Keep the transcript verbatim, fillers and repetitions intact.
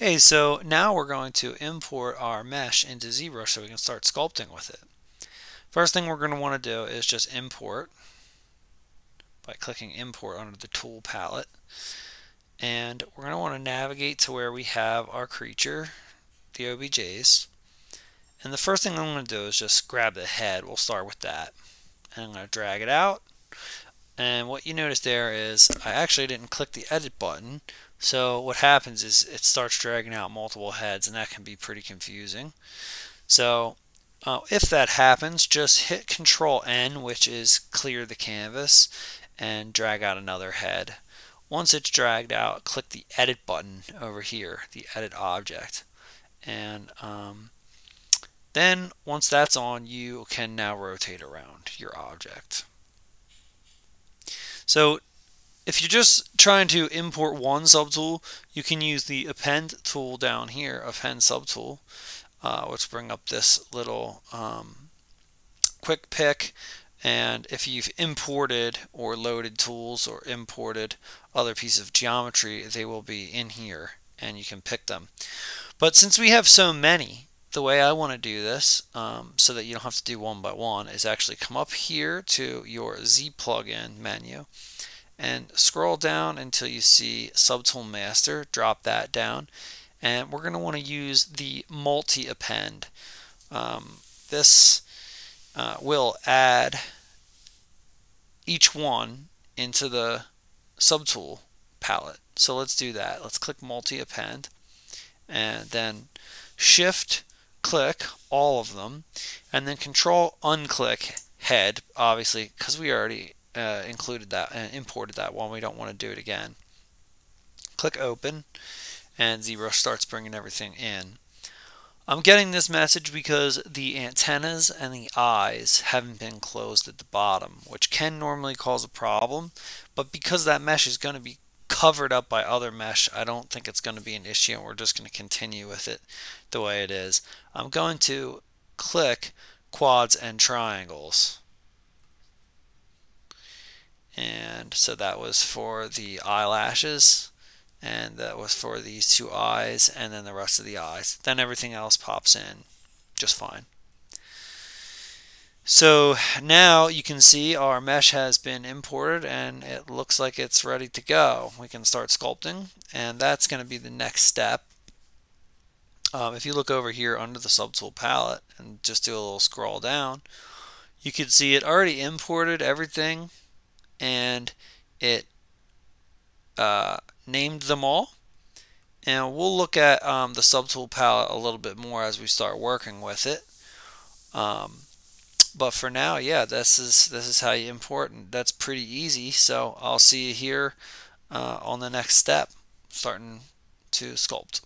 Hey, so now we're going to import our mesh into ZBrush so we can start sculpting with it. First thing we're going to want to do is just import by clicking import under the tool palette. And we're going to want to navigate to where we have our creature, the O B Js. And the first thing I'm going to do is just grab the head. We'll start with that. And I'm going to drag it out. And what you notice there is I actually didn't click the edit button. So what happens is it starts dragging out multiple heads, and that can be pretty confusing. So uh, if that happens, just hit control N, which is clear the canvas, and drag out another head. Once it's dragged out, click the edit button over here, the edit object. And um, then once that's on, you can now rotate around your object. So if you're just trying to import one subtool, you can use the append tool down here, append subtool, uh, which bring up this little um, quick pick. And if you've imported or loaded tools or imported other pieces of geometry, they will be in here and you can pick them. But since we have so many, the way I want to do this, um, so that you don't have to do one by one, is actually come up here to your Z plugin menu and scroll down until you see Subtool Master. Drop that down, and we're going to want to use the MultiAppend. Um, this uh, will add each one into the subtool palette. So let's do that. Let's click MultiAppend, and then Shift click all of them, and then Control unclick head, obviously, because we already uh, included that and imported that one. We don't want to do it again. Click open, and ZBrush starts bringing everything in. I'm getting this message because the antennas and the eyes haven't been closed at the bottom, which can normally cause a problem, but because that mesh is going to be covered up by other mesh, I don't think it's going to be an issue, and we're just going to continue with it the way it is. I'm going to click quads and triangles, and so that was for the eyelashes, and that was for these two eyes, and then the rest of the eyes. Then everything else pops in just fine. So now you can see our mesh has been imported, and it looks like it's ready to go. We can start sculpting, and that's going to be the next step. Um, if you look over here under the subtool palette and just do a little scroll down, you can see it already imported everything, and it uh, named them all. And we'll look at um, the subtool palette a little bit more as we start working with it. Um, But for now, yeah, this is this is how you import, and that's pretty easy. So I'll see you here uh, on the next step, starting to sculpt.